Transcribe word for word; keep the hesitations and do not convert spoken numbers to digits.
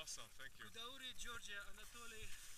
Awesome, thank you. Dauri, Georgia, Anatoly.